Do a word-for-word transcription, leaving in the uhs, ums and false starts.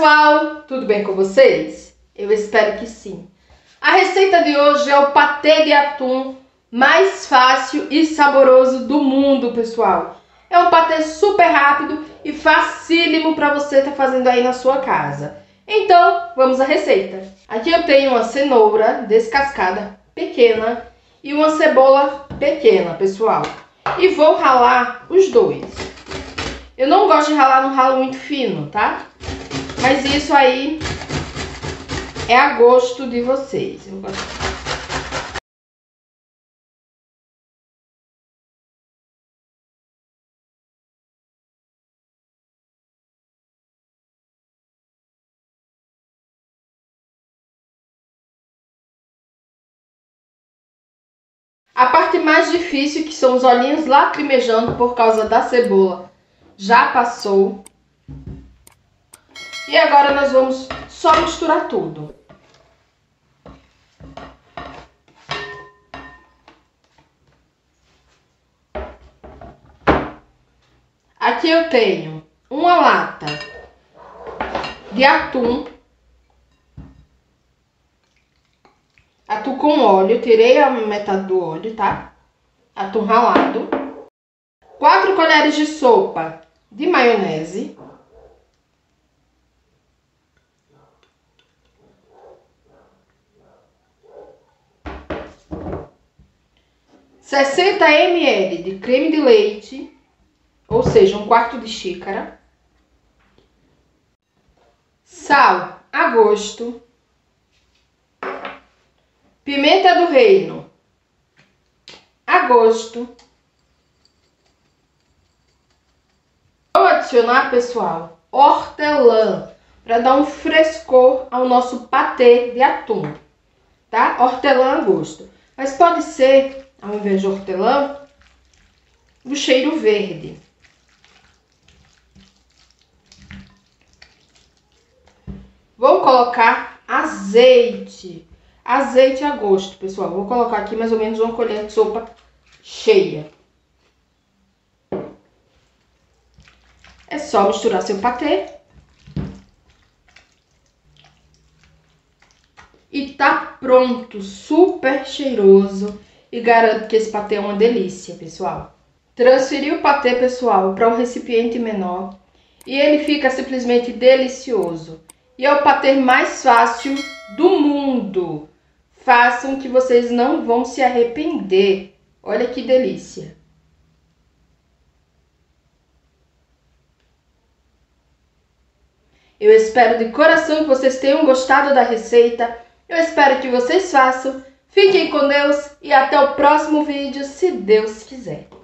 pessoal, tudo bem com vocês? Eu espero que sim. A receita de hoje é o patê de atum mais fácil e saboroso do mundo, pessoal. É um patê super rápido e facílimo para você estar tá fazendo aí na sua casa. Então, vamos à receita. Aqui eu tenho uma cenoura descascada pequena e uma cebola pequena, pessoal. E vou ralar os dois. Eu não gosto de ralar no ralo muito fino, tá? Mas isso aí é a gosto de vocês. Eu gosto. A parte mais difícil, que são os olhinhos lacrimejando por causa da cebola, já passou. E agora nós vamos só misturar tudo. Aqui eu tenho uma lata de atum. Atum com óleo, tirei a metade do óleo, tá? Atum ralado. quatro colheres de sopa de maionese, sessenta mililitros de creme de leite, ou seja, um quarto de xícara, sal a gosto, pimenta do reino a gosto. Vou adicionar, pessoal, hortelã, para dar um frescor ao nosso patê de atum, tá? Hortelã a gosto. Mas pode ser, ao invés de hortelã, o cheiro verde. Vou colocar azeite. Azeite a gosto, pessoal. Vou colocar aqui mais ou menos uma colher de sopa cheia. É só misturar seu patê. E tá pronto, super cheiroso. E garanto que esse patê é uma delícia, pessoal. Transferi o patê, pessoal, para um recipiente menor. E ele fica simplesmente delicioso. E é o patê mais fácil do mundo. Façam que vocês não vão se arrepender. Olha que delícia. Eu espero de coração que vocês tenham gostado da receita. Eu espero que vocês façam. Fiquem com Deus e até o próximo vídeo, se Deus quiser.